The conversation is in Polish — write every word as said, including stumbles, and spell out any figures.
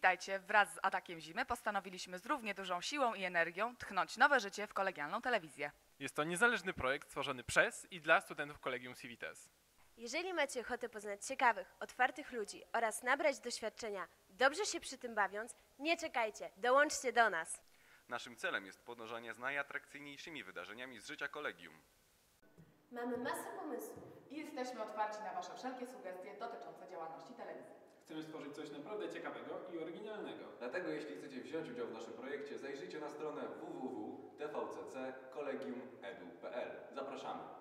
Witajcie, wraz z atakiem zimy postanowiliśmy z równie dużą siłą i energią tchnąć nowe życie w kolegialną telewizję. Jest to niezależny projekt stworzony przez i dla studentów Collegium Civitas. Jeżeli macie ochotę poznać ciekawych, otwartych ludzi oraz nabrać doświadczenia, dobrze się przy tym bawiąc, nie czekajcie, dołączcie do nas. Naszym celem jest podążanie za najatrakcyjniejszymi wydarzeniami z życia kolegium. Mamy masę pomysłów i jesteśmy otwarci na Wasze wszelkie sugestie dotyczące działalności telewizji. Chcemy stworzyć coś naprawdę ciekawego i oryginalnego. Dlatego jeśli chcecie wziąć udział w naszym projekcie, zajrzyjcie na stronę w w w kropka t v c c kropka collegium kropka e d u kropka p l. Zapraszamy!